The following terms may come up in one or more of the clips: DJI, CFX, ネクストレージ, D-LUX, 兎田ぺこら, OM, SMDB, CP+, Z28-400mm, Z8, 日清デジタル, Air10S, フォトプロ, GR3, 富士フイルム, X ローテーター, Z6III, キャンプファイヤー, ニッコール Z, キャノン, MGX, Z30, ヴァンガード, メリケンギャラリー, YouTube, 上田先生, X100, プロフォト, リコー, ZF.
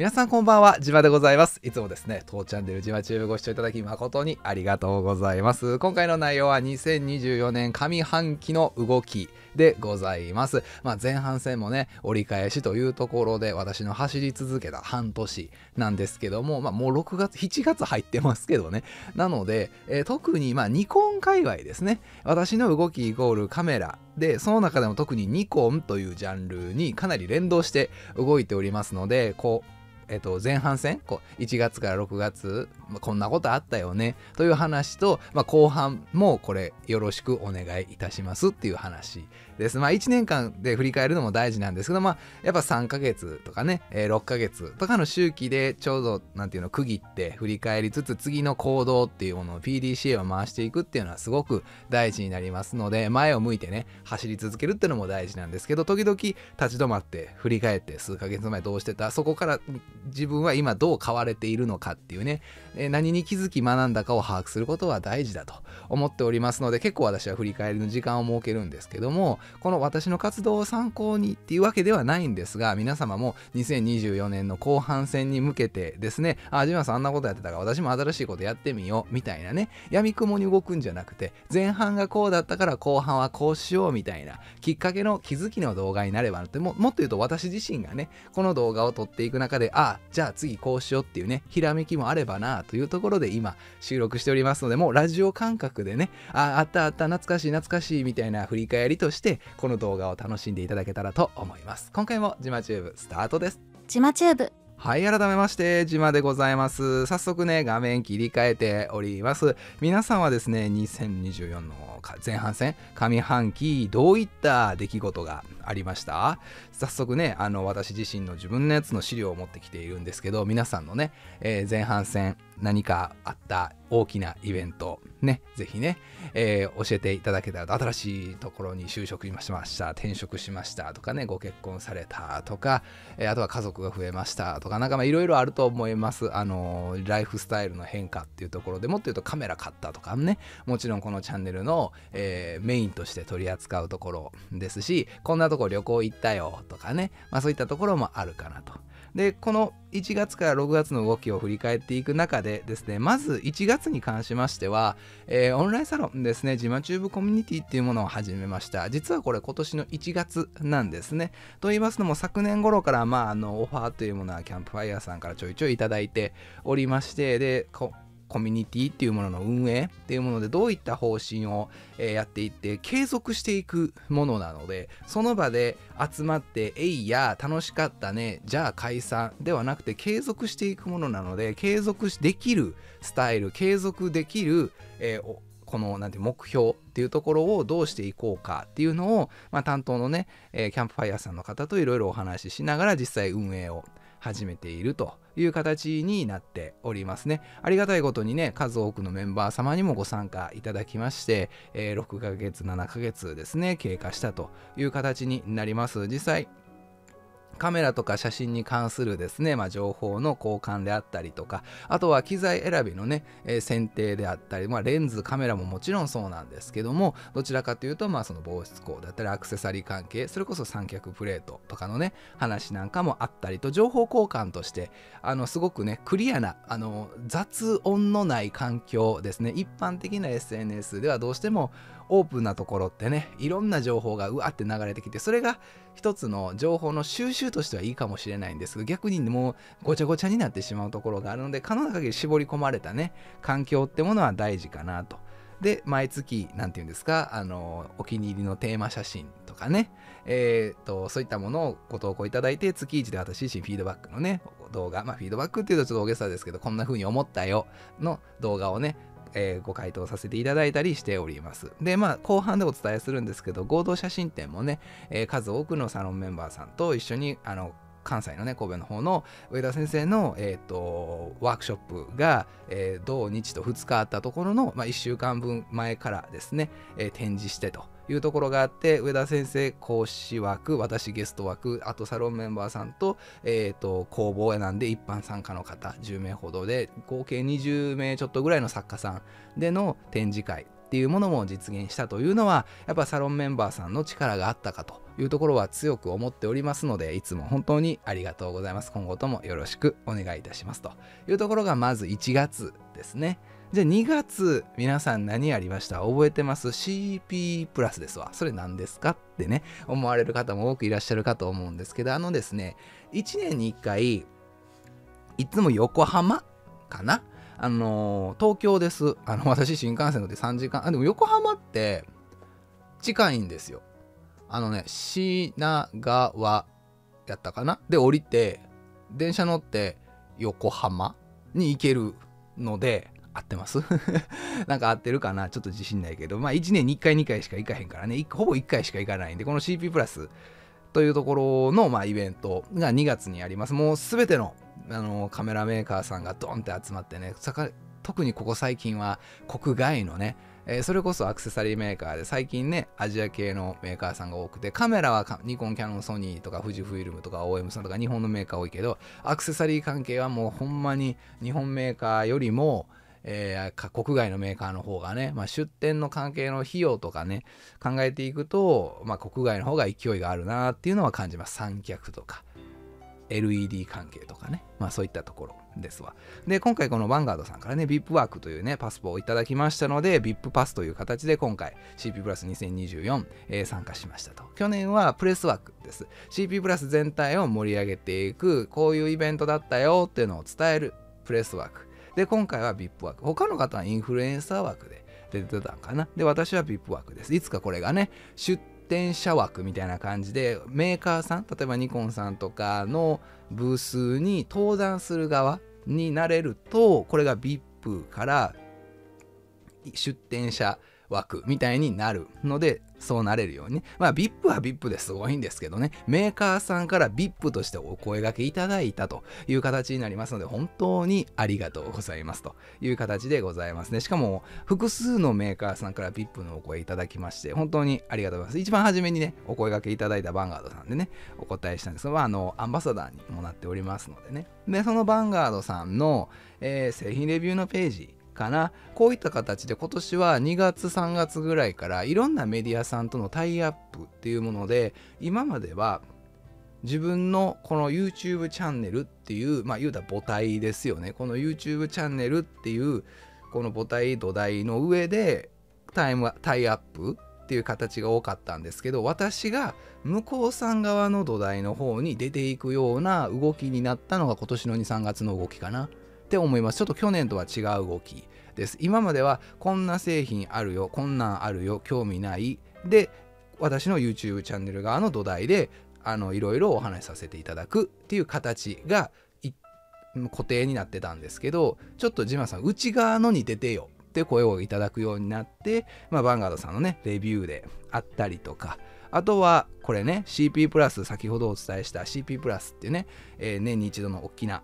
皆さんこんばんは、じまでございます。いつもですね、当チャンネルじまチューブご視聴いただき誠にありがとうございます。今回の内容は2024年上半期の動きでございます。前半戦もね、折り返しというところで私の走り続けた半年なんですけども、もう6月7月入ってますけどね。なので、特にニコン界隈ですね、私の動きイコールカメラで、その中でも特にニコンというジャンルにかなり連動して動いておりますので、こう前半戦、1月から6月、こんなことあったよねという話と、後半もこれよろしくお願いいたしますっていう話です。1年間で振り返るのも大事なんですけど、やっぱ3ヶ月とかね、6ヶ月とかの周期でちょうどなんていうの区切って振り返りつつ、次の行動っていうものを PDCA を回していくっていうのはすごく大事になりますので、前を向いてね走り続けるっていうのも大事なんですけど、時々立ち止まって振り返って、数ヶ月前どうしてた、そこから自分は今どう変われているのかっていうね、何に気づき学んだかを把握することは大事だと思っておりますので、結構私は振り返りの時間を設けるんですけども、この私の活動を参考にっていうわけではないんですが、皆様も2024年の後半戦に向けてですね、あ、じまさんあんなことやってたから私も新しいことやってみようみたいなね、闇雲に動くんじゃなくて、前半がこうだったから後半はこうしようみたいなきっかけの気づきの動画になればなって、もっと言うと私自身がねこの動画を撮っていく中で、あ、じゃあ次こうしようっていうねひらめきもあればなというところで今収録しておりますので、もうラジオ感覚でね、あった懐かしい懐かしいみたいな振り返りとしてこの動画を楽しんでいただけたらと思います。今回もじまチューブスタートです。じまチューブ、はい、改めましてじまでございます。早速ね画面切り替えております。皆さんはですね、2024の前半戦上半期どういった出来事がありました？早速ね、私自身の自分のやつの資料を持ってきているんですけど、皆さんのね、前半戦何かあった大きなイベントね、ぜひね、教えていただけたら、新しいところに就職しました、転職しましたとかね、ご結婚されたとか、あとは家族が増えましたとか、なんかいろいろあると思います。ライフスタイルの変化っていうところでもっと言うとカメラ買ったとかね、もちろんこのチャンネルの、メインとして取り扱うところですし、こんなとこ旅行行ったよとかね、そういったところもあるかなと。で、この1月から6月の動きを振り返っていく中でですね、まず1月に関しましては、オンラインサロンですね、じまチューブコミュニティっていうものを始めました。実はこれ今年の1月なんですね。と言いますのも、昨年頃からオファーというものはキャンプファイヤーさんからちょいちょいいただいておりまして、で、コミュニティっていうものの運営っていうものでどういった方針をやっていって継続していくものなので、その場で集まって「えいや楽しかったね、じゃあ解散」ではなくて継続していくものなので、継続できるスタイル、継続できるこのなんて目標っていうところをどうしていこうかっていうのを、担当のねキャンプファイヤーさんの方といろいろお話ししながら実際運営を始めているという形になっておりますね。ありがたいことにね、数多くのメンバー様にもご参加いただきまして、6ヶ月、7ヶ月ですね、経過したという形になります。実際、カメラとか写真に関するですね、情報の交換であったりとか、あとは機材選びのね、選定であったり、レンズ、カメラももちろんそうなんですけども、どちらかというと、その防湿工だったり、アクセサリー関係、それこそ三脚プレートとかのね、話なんかもあったりと、情報交換として、すごくね、クリアな、雑音のない環境ですね、一般的な SNS ではどうしても、オープンなところってね、いろんな情報がうわって流れてきて、それが一つの情報の収集としてはいいかもしれないんですが、逆にもうごちゃごちゃになってしまうところがあるので、可能な限り絞り込まれたね環境ってものは大事かなと。で、毎月何て言うんですか、お気に入りのテーマ写真とかね、そういったものをご投稿いただいて、月1で私自身フィードバックのね動画、フィードバックっていうとちょっと大げさですけど、こんな風に思ったよの動画をねご回答させていただいたりしております。で、後半でお伝えするんですけど、合同写真展もね、数多くのサロンメンバーさんと一緒に、関西のね、神戸の方の上田先生の、ワークショップが、同日と2日あったところの、1週間分前からですね、展示してというところがあって、上田先生講師枠、私ゲスト枠、あとサロンメンバーさんと、工房なんで一般参加の方10名ほどで、合計20名ちょっとぐらいの作家さんでの展示会っていうものも実現したというのは、やっぱサロンメンバーさんの力があったかというところは強く思っておりますので、いつも本当にありがとうございます。今後ともよろしくお願いいたしますというところがまず1月ですね。じゃあ2月、皆さん何やりました？覚えてます？ CP+ですわ。それ何ですかってね、思われる方も多くいらっしゃるかと思うんですけど、ですね、1年に1回、いつも横浜かな？東京です。私、新幹線乗って3時間、でも横浜って近いんですよ。品川やったかな？で、降りて、電車乗って横浜に行けるので、合ってます？なんか合ってるかな？ちょっと自信ないけど、まあ1年に1回2回しか行かへんからね、ほぼ1回しか行かないんで、この CP プラスというところの、まあ、イベントが2月にあります。もう全ての、カメラメーカーさんがドンって集まってね、特にここ最近は国外のね、それこそアクセサリーメーカーで最近ね、アジア系のメーカーさんが多くて、カメラはニコン、キャノン、ソニーとか富士フイルムとか OM さんとか日本のメーカー多いけど、アクセサリー関係はもうほんまに日本メーカーよりも国外のメーカーの方がね、まあ、出店の関係の費用とかね考えていくと、まあ、国外の方が勢いがあるなっていうのは感じます。三脚とか LED 関係とかね、まあ、そういったところですわ。で、今回このヴァンガードさんからね VIP ワークというねパスポをいただきましたので、 VIP パスという形で今回 CP プラス2024、参加しましたと。去年はプレスワークです。 CP プラス全体を盛り上げていく、こういうイベントだったよっていうのを伝えるプレスワークで、今回は VIP 枠。他の方はインフルエンサー枠で出てたんかな。で、私は VIP 枠です。いつかこれがね、出展者枠みたいな感じで、メーカーさん、例えばニコンさんとかのブースに登壇する側になれると、これが VIP から出展者枠みたいになるので、そうなれるようにね。まあ VIP は VIP ですごいんですけどね、メーカーさんから VIP としてお声掛けいただいたという形になりますので、本当にありがとうございますという形でございますね。しかも複数のメーカーさんから VIP のお声いただきまして、本当にありがとうございます。一番初めにねお声掛けいただいたヴァンガードさんでねお答えしたんですが、アンバサダーにもなっておりますのでね。で、そのヴァンガードさんの、製品レビューのページかな、こういった形で今年は2月3月ぐらいからいろんなメディアさんとのタイアップっていうもので、今までは自分のこの YouTube チャンネルっていう、まあ言うたら母体ですよね。この YouTube チャンネルっていうこの母体土台の上でタイアップっていう形が多かったんですけど、私が向こうさん側の土台の方に出ていくような動きになったのが今年の2、3月の動きかなって思います。ちょっと去年とは違う動きです。今まではこんな製品あるよ、こんなんあるよ、興味ないで私の YouTube チャンネル側の土台でいろいろお話しさせていただくっていう形が固定になってたんですけど、ちょっとジマさん内側のに出てよって声をいただくようになって、まあ、ヴァンガードさんのねレビューであったりとか、あとはこれね CP プラス、先ほどお伝えした CP プラスっていうね、年に一度の大きな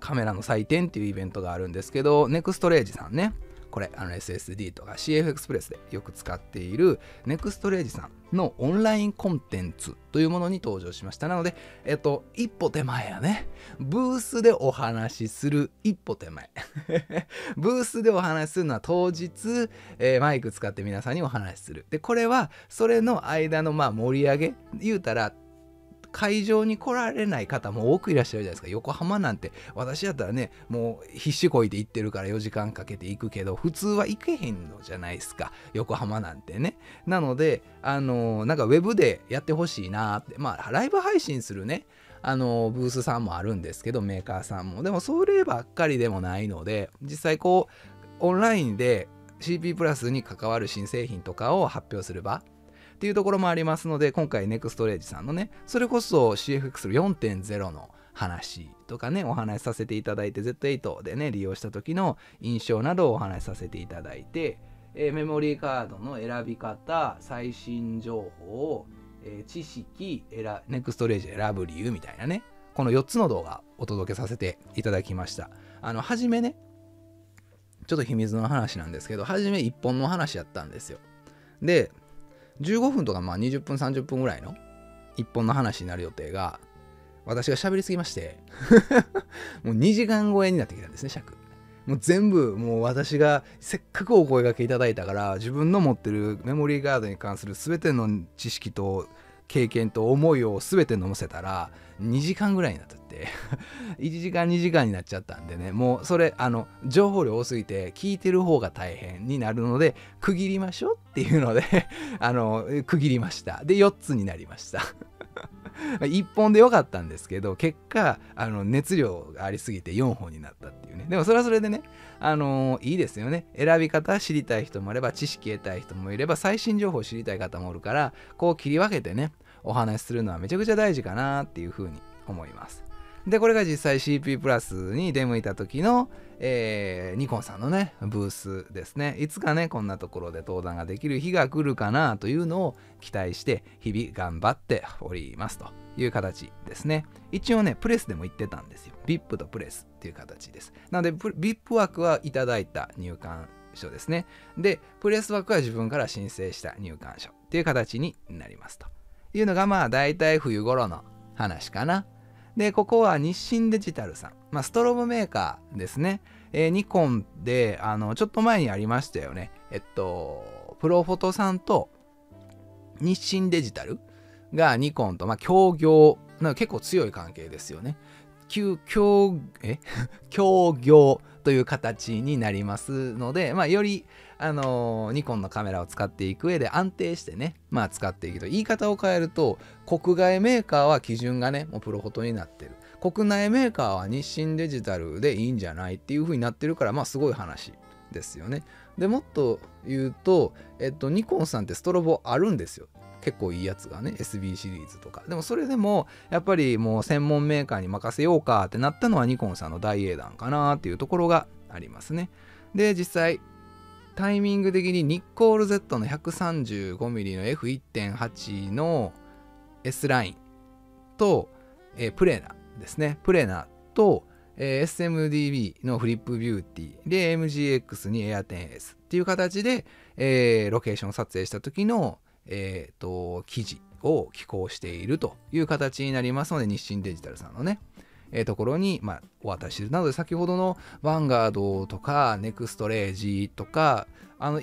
カメラの祭典っていうイベントがあるんですけど、ネクストレージさんね、これSSD とか CFX でよく使っているネクストレージさんのオンラインコンテンツというものに登場しました。なので、一歩手前やね。ブースでお話しする一歩手前。ブースでお話しするのは当日、マイク使って皆さんにお話しする。で、これはそれの間のまあ盛り上げ、言うたら、会場に来られない方も多くいらっしゃるじゃないですか。横浜なんて私だったらねもう必死こいて行ってるから4時間かけて行くけど、普通は行けへんのじゃないですか、横浜なんてね。なのでなんかウェブでやってほしいなーって、まあライブ配信するねブースさんもあるんですけど、メーカーさんもでもそればっかりでもないので、実際こうオンラインで CP プラスに関わる新製品とかを発表する場っていうところもありますので、今回ネクストレージさんのねそれこそ CFX4.0 の話とかねお話しさせていただいて、 Z8 でね利用した時の印象などをお話しさせていただいて、メモリーカードの選び方、最新情報、知識、ネクストレージ選ぶ理由みたいなね、この4つの動画をお届けさせていただきました。初めねちょっと秘密の話なんですけど、初め1本の話やったんですよ。で15分とかまあ20分30分ぐらいの一本の話になる予定が、私が喋りすぎましてもう2時間超えになってきたんですね、尺。もう全部もう私がせっかくお声掛けいただいたから自分の持ってるメモリーガードに関する全ての知識と経験と思いを全て乗せたら2時間ぐらいになっちゃって1時間2時間になっちゃったんでね、もうそれ情報量多すぎて聞いてる方が大変になるので区切りましょうっていうので区切りました。で4つになりました1本でよかったんですけど、結果熱量がありすぎて4本になったっていうね。でもそれはそれでね、いいですよね。選び方知りたい人もいれば、知識得たい人もいれば、最新情報知りたい方もおるから、こう切り分けてねお話しするのはめちゃくちゃ大事かなっていうふうに思います。でこれが実際 CP+ に出向いた時の、ニコンさんのねブースですね。いつかねこんなところで登壇ができる日が来るかなというのを期待して日々頑張っておりますという形ですね。一応ねプレスでも言ってたんですよ。 VIP とプレスっていう形です。なので VIP 枠はいただいた入館証ですね。でプレス枠は自分から申請した入館証っていう形になりますというのがまあ大体冬頃の話かな。でここは日清デジタルさん、ストロボメーカーですね。ニコンでちょっと前にありましたよね。プロフォトさんと日清デジタルがニコンと協業、結構強い関係ですよね。協業という形になりますので、よりニコンのカメラを使っていく上で安定してね、使っていくと。言い方を変えると、国外メーカーは基準がねもうプロフォトになってる、国内メーカーは日清デジタルでいいんじゃないっていう風になってるから、すごい話ですよね。でもっと言うと、ニコンさんってストロボあるんですよ。結構いいやつがね SB シリーズとか。でもそれでもやっぱりもう専門メーカーに任せようかってなったのはニコンさんの大英断かなっていうところがありますね。で実際タイミング的にニッコール Z の 135mm の F1.8 の S ラインと、プレーナですね。プレーナと、SMDB のフリップビューティーで MGX に Air10S っていう形で、ロケーション撮影した時の記事を寄稿しているという形になりますので、日清デジタルさんのね、ところに、お渡しする。なので先ほどのヴァンガードとかネクストレージとか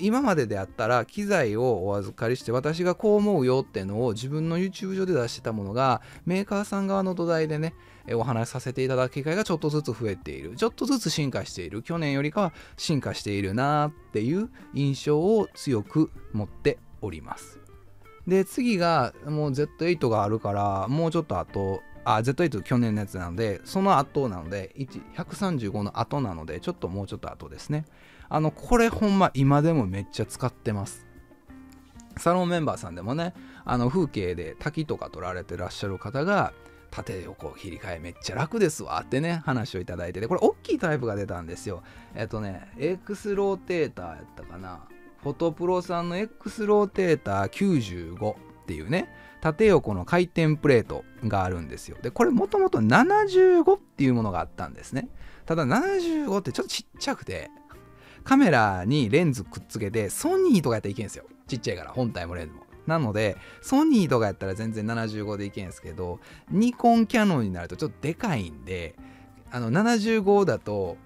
今までであったら機材をお預かりして私がこう思うよってのを自分の YouTube 上で出してたものがメーカーさん側の土台でねお話しさせていただく機会がちょっとずつ増えている、ちょっとずつ進化している、去年よりかは進化しているなーっていう印象を強く持っております。で次がもう Z8 があるから、もうちょっと後、Z8 去年のやつなのでその後なので135の後なのでもうちょっと後ですね。これほんま今でもめっちゃ使ってます。サロンメンバーさんでもね風景で滝とか撮られてらっしゃる方が縦横切り替えめっちゃ楽ですわってね話をいただいてて、これ大きいタイプが出たんですよ。X ローテーターやったかな。フォトプロさんの X ローテーター95っていうね縦横の回転プレートがあるんですよ。でこれもともと75っていうものがあったんですね。ただ75ってちょっとちっちゃくてカメラにレンズくっつけてソニーとかやったらいけんすよ。ちっちゃいから本体もレンズも。なのでソニーとかやったら全然75でいけんすけど、ニコンキャノンになるとちょっとでかいんで75だと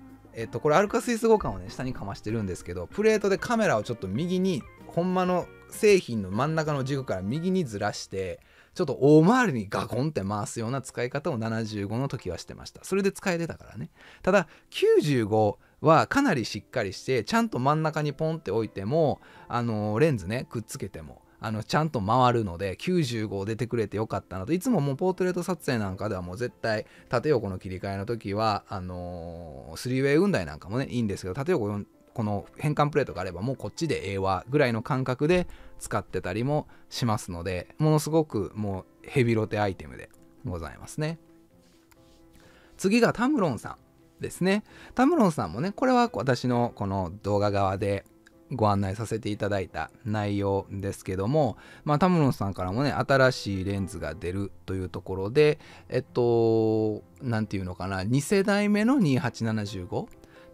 これアルカスイス互換をね下にかましてるんですけど、プレートでカメラをちょっと右にほんまの製品の真ん中の軸から右にずらしてちょっと大回りにガコンって回すような使い方を75の時はしてました。それで使えてたからね。ただ95はかなりしっかりしてちゃんと真ん中にポンって置いてもレンズねくっつけてもちゃんと回るので95出てくれてよかったなと。いつももうポートレート撮影なんかではもう絶対縦横の切り替えの時はスリーウェイ雲台なんかもねいいんですけど、縦横この変換プレートがあればもうこっちでええわぐらいの感覚で使ってたりもしますので、ものすごくもうヘビロテアイテムでございますね。次がタムロンさんですね。タムロンさんもねこれは私のこの動画側でご案内させていただいた内容ですけども、タムロンさんからもね新しいレンズが出るというところで何て言うのかな、2世代目の2875っ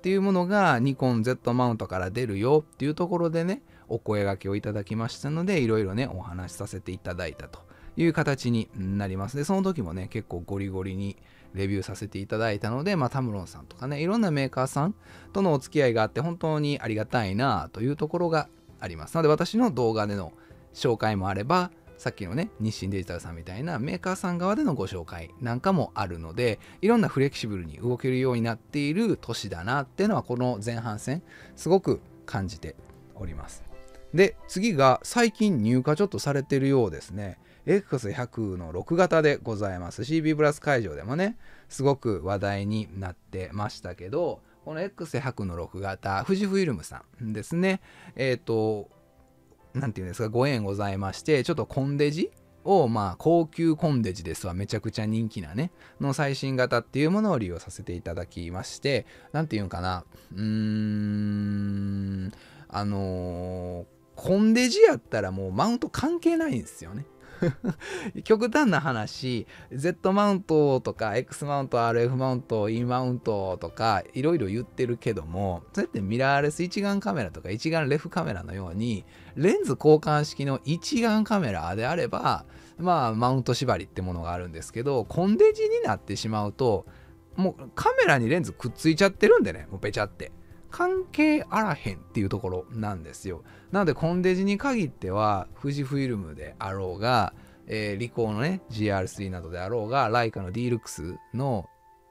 ていうものがニコン Z マウントから出るよっていうところでねお声掛けをいただきましたので、いろいろねお話しさせていただいたという形になります。でその時もね結構ゴリゴリにレビューさせていただいたので、タムロンさんとかね、いろんなメーカーさんとのお付き合いがあって本当にありがたいなというところがあります。なので私の動画での紹介もあれば、さっきのね、日清デジタルさんみたいなメーカーさん側でのご紹介なんかもあるので、いろんなフレキシブルに動けるようになっている年だなっていうのは、この前半戦すごく感じております。で、次が最近入荷ちょっとされてるようですね。X100 の6型でございます。CP+会場でもね、すごく話題になってましたけど、この X100 の6型、富士フイルムさんですね。なんていうんですか、ご縁ございまして、ちょっとコンデジを、高級コンデジですわ、めちゃくちゃ人気なね、の最新型っていうものを利用させていただきまして、なんていうんかな、コンデジやったらもうマウント関係ないんですよね。極端な話、 Z マウントとか X マウント、 RF マウント、 E マウントとかいろいろ言ってるけども、そうやってミラーレス一眼カメラとか一眼レフカメラのようにレンズ交換式の一眼カメラであれば、マウント縛りってものがあるんですけど、コンデジになってしまうともうカメラにレンズくっついちゃってるんでね、もうべちゃって。関係あらへんっていうところなんですよ。なのでコンデジに限っては富士フイルムであろうが、リコーのね GR3 などであろうが、ライカの D-LUX の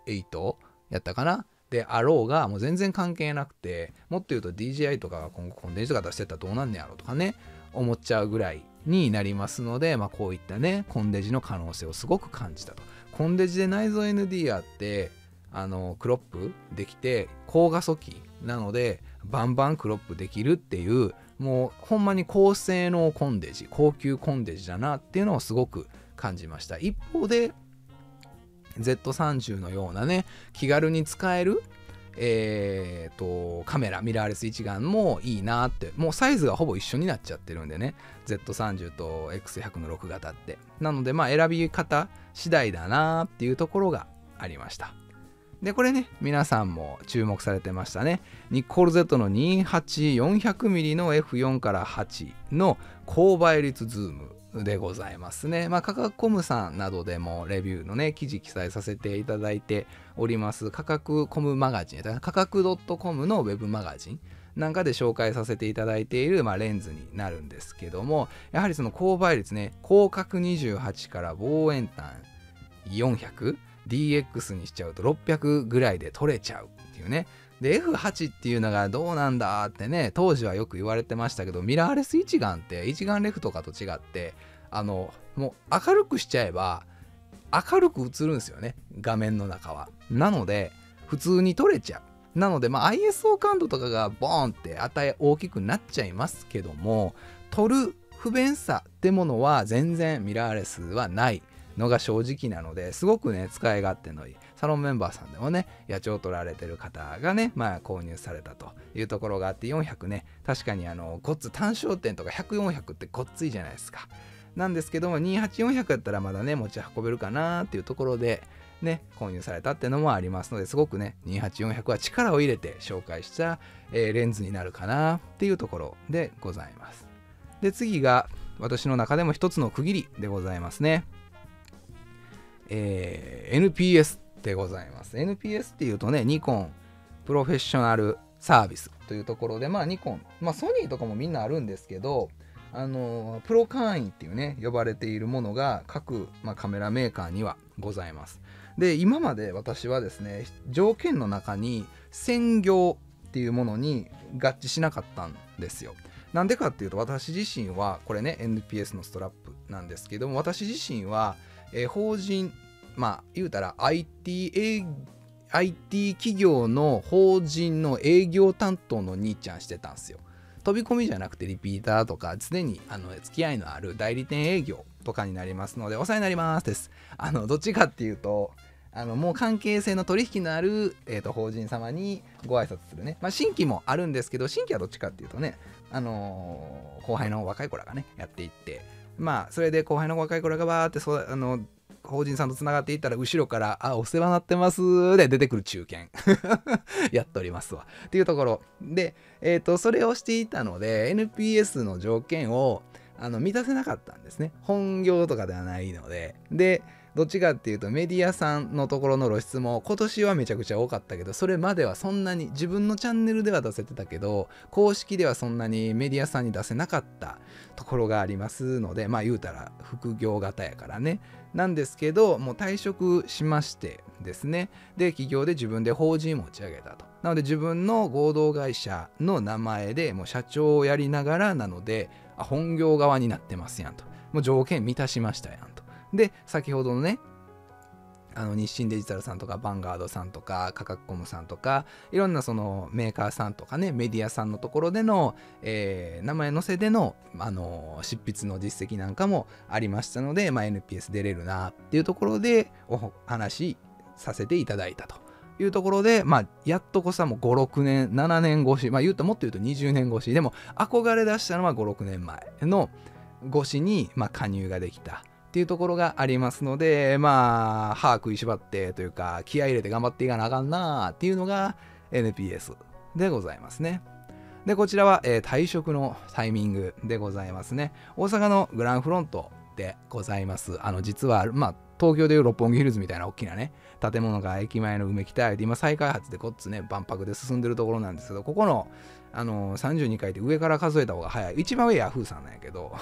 8やったかなであろうが、もう全然関係なくて、もっと言うと DJI とかが今後コンデジとか出してったらどうなんねやろうとかね、思っちゃうぐらいになりますので、こういったねコンデジの可能性をすごく感じたと。コンデジで内蔵 ND あってクロップできて、高画素機なのでバンバンクロップできるっていう、もうほんまに高性能コンデジ、高級コンデジだなっていうのをすごく感じました。一方で Z30 のようなね、気軽に使えるカメラ、ミラーレス一眼もいいなって、もうサイズがほぼ一緒になっちゃってるんでね、 Z30 と X100 の6型って。なので選び方次第だなっていうところがありました。で、これね、皆さんも注目されてましたね。ニコル Z の 28-400mm の F4 から8の高倍率ズームでございますね。カカコムさんなどでもレビューのね、記事記載させていただいております。カカクコムマガジン、カカク .com のウェブマガジンなんかで紹介させていただいている、レンズになるんですけども、やはりその高倍率ね、広角28から望遠端400。DX にしちゃうと600ぐらいで撮れちゃうっていうね。で F8 っていうのがどうなんだってね、当時はよく言われてましたけど、ミラーレス一眼って一眼レフとかと違って、もう明るくしちゃえば明るく映るんですよね、画面の中は。なので普通に撮れちゃう。なのでISO 感度とかがボーンって値大きくなっちゃいますけども、撮る不便さってものは全然ミラーレスはないのが正直なので、すごくね使い勝手のいい。サロンメンバーさんでもね、野鳥を取られてる方がね、購入されたというところがあって、400ね、確かにごっつ単焦点とか100、400ってごっついじゃないですか。なんですけども、28、400だったらまだね持ち運べるかなーっていうところでね、購入されたってのもありますので、すごくね28、400は力を入れて紹介した、レンズになるかなっていうところでございます。で、次が私の中でも一つの区切りでございますね。NPS でございます。NPS っていうとね、ニコンプロフェッショナルサービスというところで、ニコン、ソニーとかもみんなあるんですけど、プロ会員っていうね、呼ばれているものが各、カメラメーカーにはございます。で、今まで私はですね、条件の中に専業っていうものに合致しなかったんですよ。なんでかっていうと、私自身は、これね、NPS のストラップなんですけども、私自身は、法人、言うたら IT 企業の法人の営業担当の兄ちゃんしてたんですよ。飛び込みじゃなくてリピーターとか、常に付き合いのある代理店営業とかになりますので、お世話になりますです。どっちかっていうと、もう関係性の取引のある、法人様にご挨拶するね。新規もあるんですけど、新規はどっちかっていうとね、後輩の若い子らがね、やっていって、それで後輩の若い子らがバーって法人さんとつながっていったら、後ろから「あ、お世話になってます」で出てくる中堅やっておりますわっていうところで、それをしていたので NPS の条件を満たせなかったんですね。本業とかではないので。でどっちかっていうとメディアさんのところの露出も今年はめちゃくちゃ多かったけど、それまではそんなに自分のチャンネルでは出せてたけど公式ではそんなにメディアさんに出せなかったところがありますので、まあ言うたら副業型やからね。なんですけどもう退職しましてですね、で起業で自分で法人持ち上げたと。なので自分の合同会社の名前でもう社長をやりながらなので、あ、本業側になってますやんと。もう条件満たしましたやんと。で先ほどのね、日清デジタルさんとかヴァンガードさんとかカカコムさんとかいろんなそのメーカーさんとかねメディアさんのところでの、名前載せでの、執筆の実績なんかもありましたので、まあ、NPS 出れるなっていうところでお話しさせていただいたというところで、まあ、やっとこさもう5、6年、7年越し、まあ言うともっと言うと20年越しでも憧れ出したのは5、6年前の越しに、まあ、加入ができたっていうところがありますので、まあ歯食いしばってというか気合い入れて頑張っていかなあかんなーっていうのが NPS でございますね。でこちらは、退職のタイミングでございますね。大阪のグランフロントでございます。実はまあ東京でいう六本木ヒルズみたいな大きなね建物が駅前のうめきたいで今再開発でこっちね万博で進んでるところなんですけど、ここの32階って上から数えた方が早い。一番上ヤフーさんなんやけど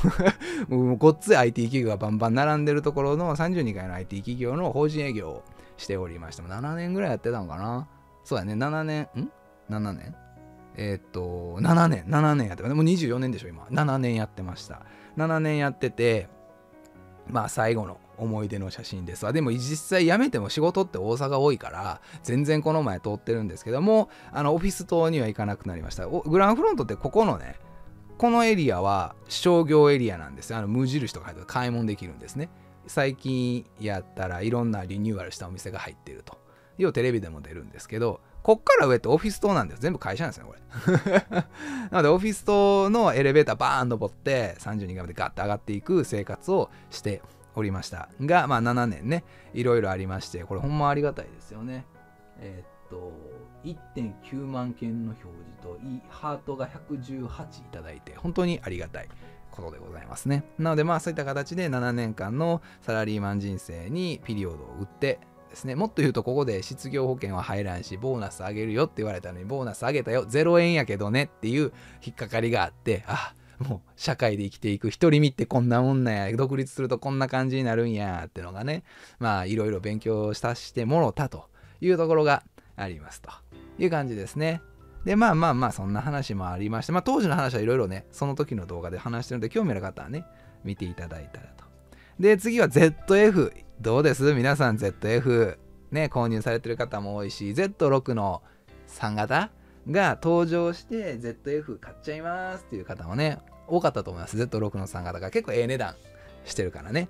もうごっつい IT 企業がバンバン並んでるところの32階の IT 企業の法人営業をしておりました。7年ぐらいやってたのかな。そうやね、7年7年やってもう24年でしょ今。7年やってました。7年やってて、まあ最後の思い出の写真ですわ。でも実際辞めても仕事って大阪多いから全然この前通ってるんですけども、オフィス棟には行かなくなりました。グランフロントってここのねこのエリアは商業エリアなんですよ。無印とか入って買い物できるんですね。最近やったらいろんなリニューアルしたお店が入ってると。要はテレビでも出るんですけど、こっから上ってオフィス棟なんです。全部会社なんですねこれなのでオフィス棟のエレベーターバーン登って32階までガッと上がっていく生活をしておりましたが、まあ7年ねいろいろありまして、これほんまありがたいですよね。1.9 万件の表示とハートが118いただいて本当にありがたいことでございますね。なのでまあそういった形で7年間のサラリーマン人生にピリオドを打ってですね、もっと言うとここで失業保険は入らんしボーナスあげるよって言われたのにボーナスあげたよ0円やけどねっていう引っかかりがあって、あ、もう社会で生きていく独り身ってこんなもんなんや、独立するとこんな感じになるんやってのがね、まあいろいろ勉強させてもろたというところがありますという感じですね。でまあそんな話もありまして、まあ当時の話はいろいろねその時の動画で話してるので興味ある方はね見ていただいたらと。で次は ZF どうです？皆さん ZF ね購入されてる方も多いし Z6 の3型が登場して ZF 買っちゃいますっていう方もね多かったと思います。 Z6 の3型が結構ええ値段してるからね。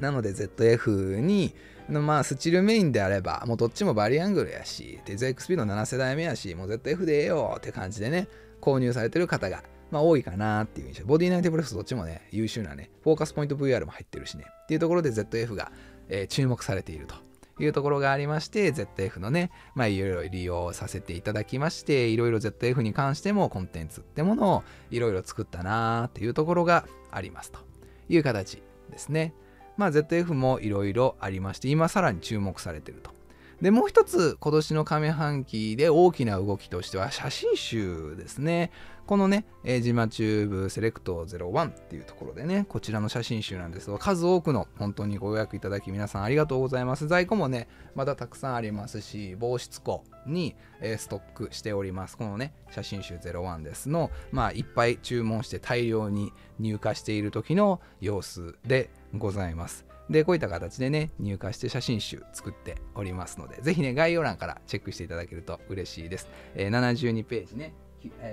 なので ZF にまあスチールメインであればもうどっちもバリアングルやしで ZXP の7世代目やしもう ZF でええよって感じでね購入されてる方がまあ多いかなっていう印象。ボディナイトプレスどっちもね優秀なねフォーカスポイント VR も入ってるしねっていうところで ZF が注目されているというところがありまして、 ZF のねまあいろいろ利用させていただきまして、いろいろ ZF に関してもコンテンツってものをいろいろ作ったなーっていうところがありますという形ですね。まあ ZF もいろいろありまして今さらに注目されていると。でもう一つ今年の上半期で大きな動きとしては写真集ですね。このねジマチューブセレクト01っていうところでねこちらの写真集なんですが、数多くの本当にご予約いただき皆さんありがとうございます。在庫もねまだたくさんありますし防湿庫にストックしております。このね写真集01ですのまあいっぱい注文して大量に入荷している時の様子でございます。でこういった形でね入荷して写真集作っておりますので、ぜひね概要欄からチェックしていただけると嬉しいです。72ページね、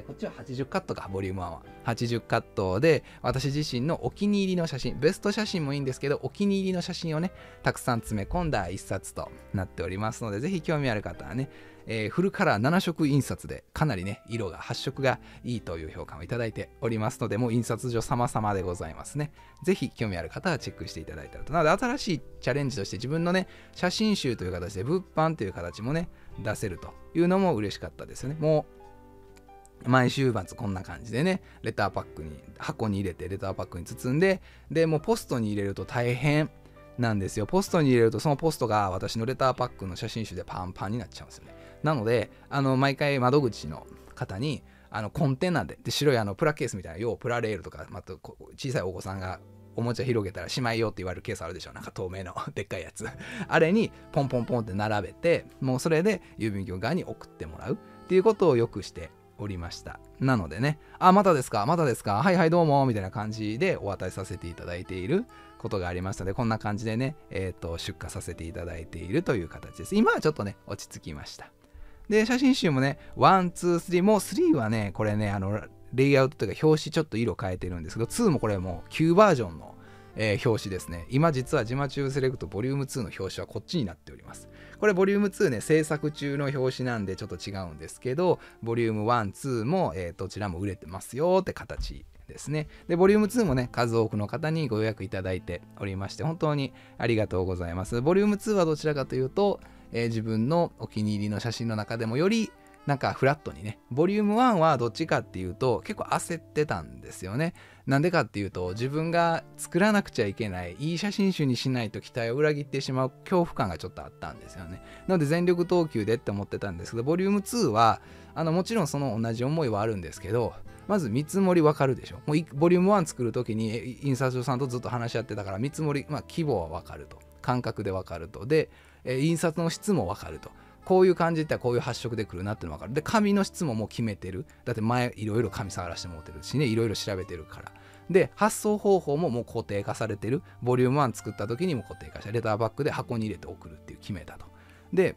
こっちは80カットかボリューム1は80カットで私自身のお気に入りの写真、ベスト写真もいいんですけどお気に入りの写真をねたくさん詰め込んだ一冊となっておりますので、ぜひ興味ある方はね、フルカラー7色印刷でかなりね色が発色がいいという評価をいただいておりますので、もう印刷所様々でございますね。ぜひ興味ある方はチェックしていただいたらと。なので新しいチャレンジとして自分のね写真集という形で物販という形もね出せるというのも嬉しかったですよね。もう毎週末こんな感じでねレターパックに箱に入れてレターパックに包んで、でもうポストに入れると大変なんですよ。ポストに入れるとそのポストが私のレターパックの写真集でパンパンになっちゃうんですよね。なので毎回窓口の方にコンテナで白いプラケースみたいな要プラレールとか、また小さいお子さんがおもちゃ広げたらしまいよって言われるケースあるでしょ、なんか透明のでっかいやつあれにポンポンポンって並べて、もうそれで郵便局側に送ってもらうっていうことをよくしておりました。なのでね、あ、またですかまたですか、はいはいどうもみたいな感じでお渡しさせていただいていることがありましたので、こんな感じでね、出荷させていただいているという形です。今はちょっとね落ち着きました。で写真集もね1、2、3、もう3はねこれねレイアウトというか表紙ちょっと色変えてるんですけど、2もこれもう旧バージョンの、表紙ですね。今実は自慢中セレクトボリューム2の表紙はこっちになっております。これボリューム2ね、制作中の表紙なんでちょっと違うんですけど、ボリューム1、2も、どちらも売れてますよって形ですね。でボリューム2もね数多くの方にご予約いただいておりまして本当にありがとうございます。ボリューム2はどちらかというと、自分のお気に入りの写真の中でもよりなんかフラットにね、ボリューム1はどっちかっていうと結構焦ってたんですよね。なんでかっていうと自分が作らなくちゃいけない、いい写真集にしないと期待を裏切ってしまう恐怖感がちょっとあったんですよね。なので全力投球でって思ってたんですけど、ボリューム2はもちろんその同じ思いはあるんですけど、まず見積もりわかるでしょ。もうボリューム1作る時に印刷所さんとずっと話し合ってたから、見積もり、まあ、規模はわかると、感覚でわかると、で印刷の質もわかると。こういう感じってこういう発色でくるなっての分かる。で紙の質ももう決めてる。だって前いろいろ紙触らしてもらってるしね、いろいろ調べてるから。で発送方法ももう固定化されてる。ボリューム1作った時にも固定化して、レターバッグで箱に入れて送るっていう決めたと。で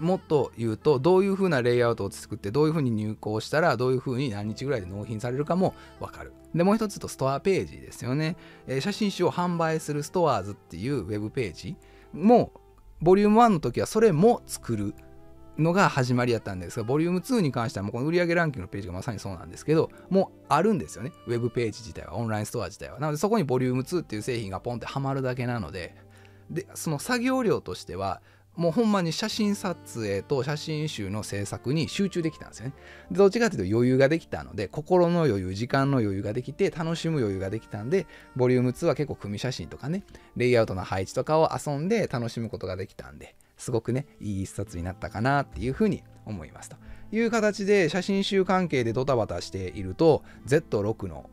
もっと言うと、どういう風なレイアウトを作ってどういう風に入稿したらどういう風に何日ぐらいで納品されるかも分かる。でもう一つとストアページですよね。写真集を販売するストアーズっていうウェブページもボリューム1の時はそれも作るのが始まりだったんですが、ボリューム2に関してはもうこの売上ランキングのページがまさにそうなんですけど、もうあるんですよね、ウェブページ自体は、オンラインストア自体は。なのでそこにボリューム2っていう製品がポンってはまるだけなので、その作業量としてはもうほんまに写真撮影と写真集の制作に集中できたんですよね。でどっちかというと余裕ができたので、心の余裕、時間の余裕ができて、楽しむ余裕ができたんで、ボリューム2は結構組写真とかね、レイアウトの配置とかを遊んで楽しむことができたんで、すごくねいい一冊になったかなっていうふうに思いますという形で、写真集関係でドタバタしていると Z6 の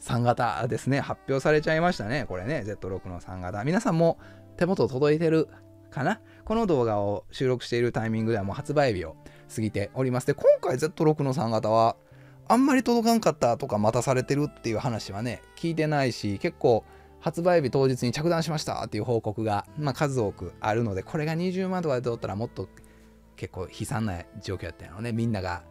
3型ですね、発表されちゃいましたね。これね Z6 の3型、皆さんも手元届いてるかな。この動画を収録しているタイミングではもう発売日を過ぎております。で今回 Z6 の3型はあんまり届かんかったとか、待たされてるっていう話はね聞いてないし、結構発売日当日に着弾しましたっていう報告が、数多くあるので、これが20万とかで取ったらもっと結構悲惨な状況だったのね、みんなが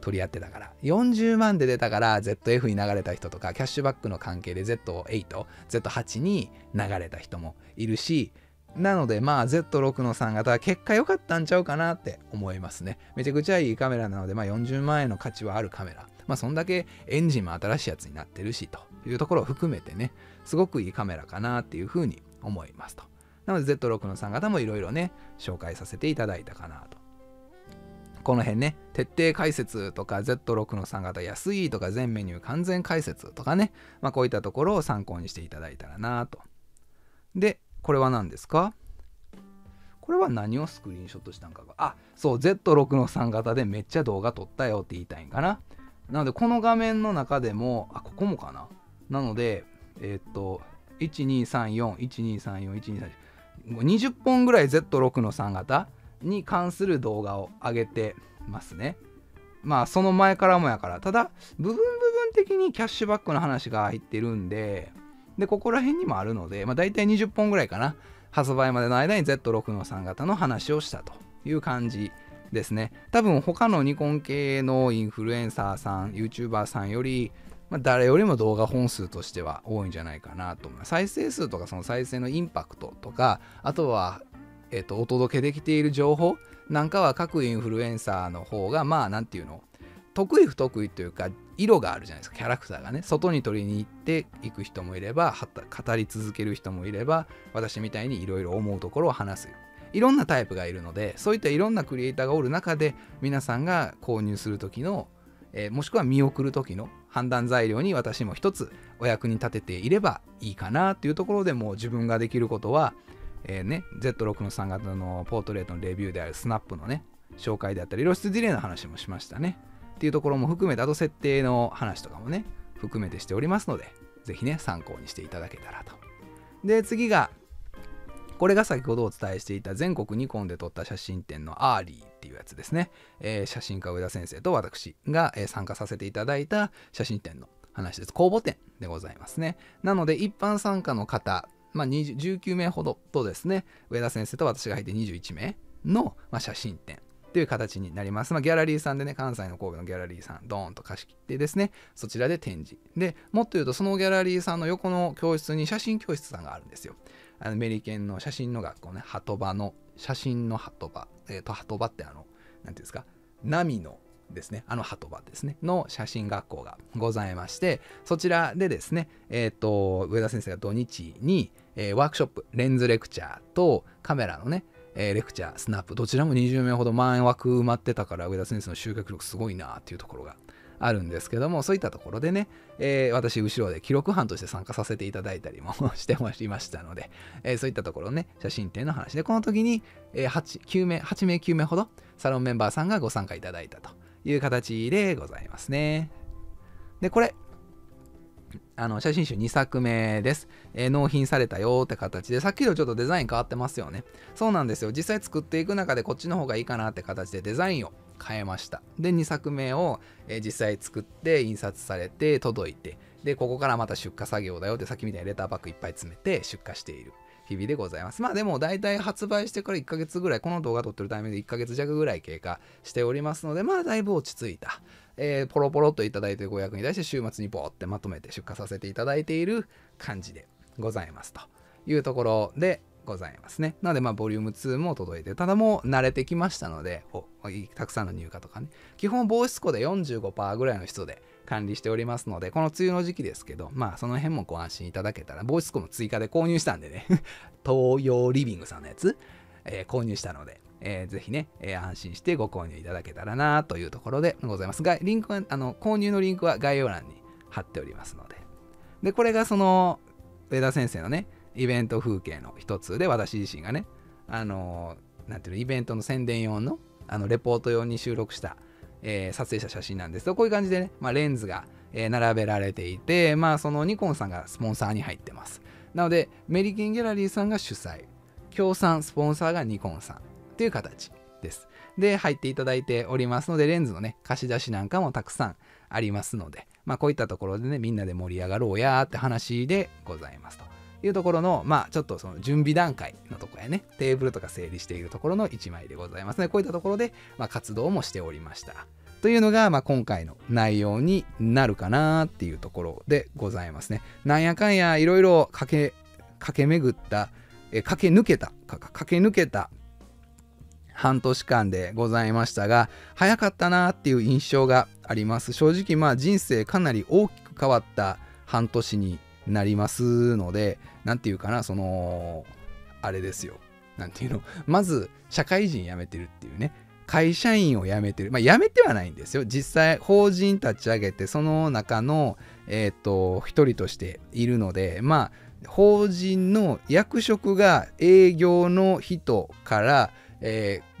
取り合ってたから。40万で出たから ZF に流れた人とか、キャッシュバックの関係で Z8、Z8 に流れた人もいるし、なのでZ6 の3型は結果良かったんちゃうかなって思いますね。めちゃくちゃいいカメラなので、40万円の価値はあるカメラ。そんだけエンジンも新しいやつになってるしというところを含めてね、すごくいいカメラかなっていうふうに思いますと。なので Z6 の3型もいろいろね、紹介させていただいたかなと。この辺ね、徹底解説とか Z6 の3型安いとか、全メニュー完全解説とかね、こういったところを参考にしていただいたらなと。で、これは何ですか？これは何をスクリーンショットしたんかが、あ、そう Z6 の3型でめっちゃ動画撮ったよって言いたいんかな。なのでこの画面の中でも、あ、ここもかな。なので123412341234 20本ぐらい Z6 の3型に関する動画を上げてますね。その前からもやから、ただ部分的にキャッシュバックの話が入ってるんで。でここら辺にもあるので、大体20本ぐらいかな、発売までの間に Z6 の3型の話をしたという感じですね。多分他のニコン系のインフルエンサーさん、YouTuber さんより、誰よりも動画本数としては多いんじゃないかなと思います。再生数とか、その再生のインパクトとか、あとは、お届けできている情報なんかは、各インフルエンサーの方がなんていうの、得意不得意というか色があるじゃないですか、キャラクターがね。外に取りに行っていく人もいれば、語り続ける人もいれば、私みたいにいろいろ思うところを話す、いろんなタイプがいるので、そういったいろんなクリエイターがおる中で、皆さんが購入する時のもしくは見送る時の判断材料に私も一つお役に立てていればいいかなというところで、もう自分ができることは、Z6 の3型のポートレートのレビューであるスナップのね紹介であったり、露出ディレイの話もしましたねっていうところも含めて、あと設定の話とかもね含めてしておりますので、是非ね参考にしていただけたらと。で次が、これが先ほどお伝えしていた全国ニコンで撮った写真展のアーリーっていうやつですね。写真家上田先生と私が参加させていただいた写真展の話です。公募展でございますね。なので一般参加の方、19名ほどとですね、上田先生と私が入って21名の、写真展という形になります。ギャラリーさんでね、関西の神戸のギャラリーさん、ドーンと貸し切ってですね、そちらで展示。で、もっと言うとそのギャラリーさんの横の教室に写真教室さんがあるんですよ。アメリケンの写真の学校ね、鳩場の、写真の鳩場、鳩場ってなんていうんですか、波のですね、鳩場ですね、の写真学校がございまして、そちらでですね、上田先生が土日に、ワークショップ、レンズレクチャーとカメラのね、レクチャー、スナップ、どちらも20名ほど満枠埋まってたから、上田先生の集客力すごいなっていうところがあるんですけども、そういったところでね、私後ろで記録班として参加させていただいたりもしておりましたので、そういったところね、写真展の話で、この時に8名9名ほどサロンメンバーさんがご参加いただいたという形でございますね。でこれ写真集2作目です。納品されたよって形で、さっきとちょっとデザイン変わってますよね。そうなんですよ。実際作っていく中でこっちの方がいいかなって形でデザインを変えました。で、2作目を実際作って、印刷されて、届いて、で、ここからまた出荷作業だよって、さっきみたいにレターパックいっぱい詰めて出荷している日々でございます。でも大体発売してから1ヶ月ぐらい、この動画撮ってるタイミングで1ヶ月弱ぐらい経過しておりますので、だいぶ落ち着いた。ポロポロといただいてご予約に対して週末にボーってまとめて出荷させていただいている感じでございますというところでございますね。なのでボリューム2も届いて、ただもう慣れてきましたので、たくさんの入荷とかね、基本防湿庫で 45% ぐらいの湿度で管理しておりますので、この梅雨の時期ですけど、その辺もご安心いただけたら、防湿庫も追加で購入したんでね東洋リビングさんのやつ、購入したので。ぜひね、安心してご購入いただけたらなというところでございますが、リンクは購入のリンクは概要欄に貼っておりますので。で、これがその上田先生のね、イベント風景の一つで、私自身がね、なんていうの、イベントの宣伝用の、レポート用に収録した、撮影した写真なんですけど、こういう感じでね、レンズが並べられていて、そのニコンさんがスポンサーに入ってます。なので、メリケンギャラリーさんが主催、協賛、スポンサーがニコンさん。という形です。で、入っていただいておりますので、レンズのね、貸し出しなんかもたくさんありますので、こういったところでね、みんなで盛り上がろうやーって話でございますというところの、ちょっとその準備段階のところやね、テーブルとか整理しているところの一枚でございますので、こういったところで、活動もしておりました。というのが、今回の内容になるかなーっていうところでございますね。なんやかんや、いろいろ駆け抜けた、半年間でございましたが、早かったなっていう印象があります。正直人生かなり大きく変わった半年になりますので、なんていうかな、あれですよ。なんていうの、まず社会人辞めてるっていうね、会社員を辞めてる。辞めてはないんですよ。実際法人立ち上げて、その中の一人としているので、法人の役職が営業の人から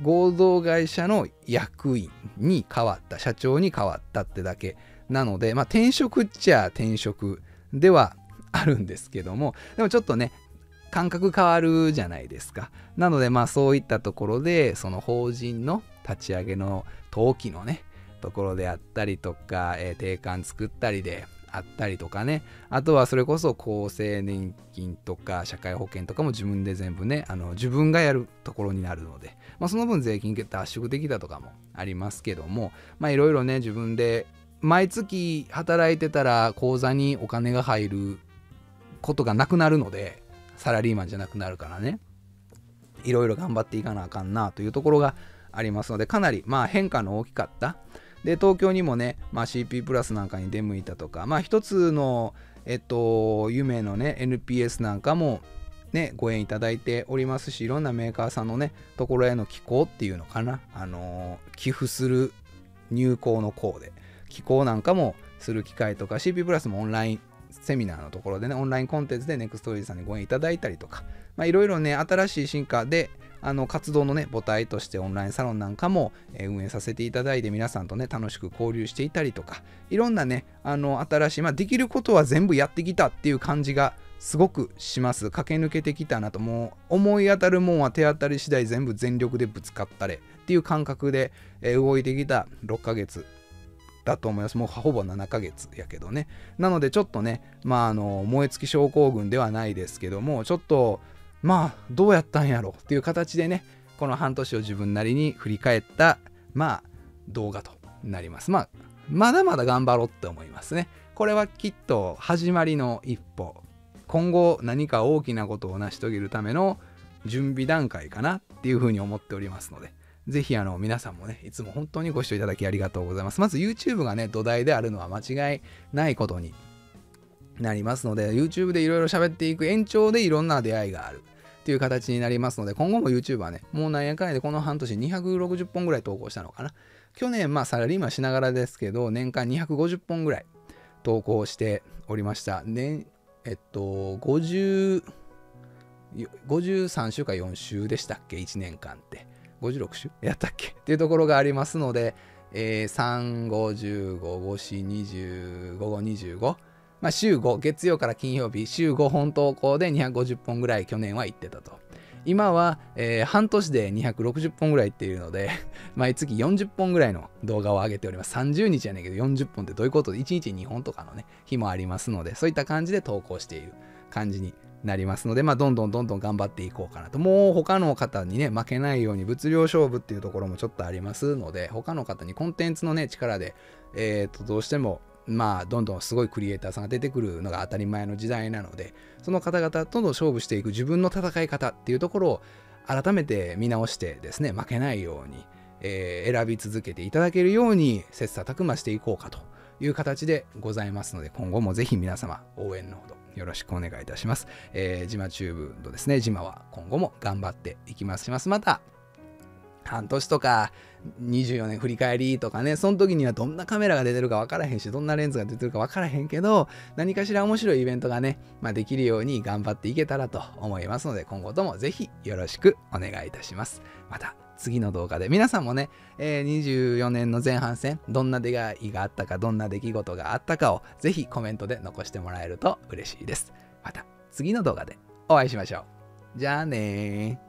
合同会社の役員に変わった、社長に変わったってだけなので、転職っちゃ転職ではあるんですけども、でもちょっとね、感覚変わるじゃないですか。なので、そういったところで、その法人の立ち上げの登記のね、ところであったりとか、定款作ったりであったりとかね、あとはそれこそ厚生年金とか社会保険とかも自分で全部ね、自分がやるところになるので、その分税金脱縮できたとかもありますけども、いろいろね、自分で毎月働いてたら口座にお金が入ることがなくなるので、サラリーマンじゃなくなるからね、いろいろ頑張っていかなあかんなというところがありますので、かなり変化の大きかった。で、東京にもね、CP+なんかに出向いたとか、一つの、夢のね、NPS なんかもね、ご縁いただいておりますし、いろんなメーカーさんのね、ところへの寄稿っていうのかな、寄付する入稿の項で、寄稿なんかもする機会とか、 CP+もオンラインセミナーのところでね、オンラインコンテンツでネクストリーさんにご縁いただいたりとか、いろいろね、新しい進化で活動のね、母体としてオンラインサロンなんかも運営させていただいて、皆さんとね、楽しく交流していたりとか、いろんなね、新しい、できることは全部やってきたっていう感じがすごくします。駆け抜けてきたなと、もう思い当たるもんは手当たり次第全部全力でぶつかったれっていう感覚で動いてきた6ヶ月。だと思います。もうほぼ7ヶ月やけどね。なのでちょっとね、燃え尽き症候群ではないですけども、ちょっとどうやったんやろっていう形でね、この半年を自分なりに振り返った動画となります。まだまだ頑張ろうって思いますね。これはきっと始まりの一歩、今後何か大きなことを成し遂げるための準備段階かなっていうふうに思っておりますので、ぜひ皆さんもね、いつも本当にご視聴いただきありがとうございます。まず YouTube がね、土台であるのは間違いないことになりますので、YouTube でいろいろ喋っていく延長でいろんな出会いがあるっていう形になりますので、今後も YouTube はね、もうなんやかんやでこの半年260本ぐらい投稿したのかな。去年サラリーマンしながらですけど、年間250本ぐらい投稿しておりました。53週か4週でしたっけ、1年間って。56週やったっけっていうところがありますので、3、5、15、5、4、25、25、25、週5、月曜から金曜日、週5本投稿で250本ぐらい去年は行ってたと。今は、半年で260本ぐらいっていうので、毎月40本ぐらいの動画を上げております。30日やねんけど、40本ってどういうことで、1日2本とかのね、日もありますので、そういった感じで投稿している感じになりますので、どんどん頑張っていこうかなと。もう他の方にね、負けないように物量勝負っていうところもちょっとありますので、他の方にコンテンツのね、力で、どうしても、どんどんすごいクリエイターさんが出てくるのが当たり前の時代なので、その方々との勝負していく自分の戦い方っていうところを改めて見直してですね、負けないように、選び続けていただけるように切磋琢磨していこうかという形でございますので、今後もぜひ皆様応援のほどよろしくお願いいたします。ジマチューブのですね、ジマは今後も頑張っていきます。また、半年とか24年振り返りとかね、その時にはどんなカメラが出てるか分からへんし、どんなレンズが出てるか分からへんけど、何かしら面白いイベントがね、できるように頑張っていけたらと思いますので、今後ともぜひよろしくお願いいたします。また次の動画で皆さんもね、24年の前半戦、どんな出会いがあったか、どんな出来事があったかをぜひコメントで残してもらえると嬉しいです。また次の動画でお会いしましょう。じゃあねー。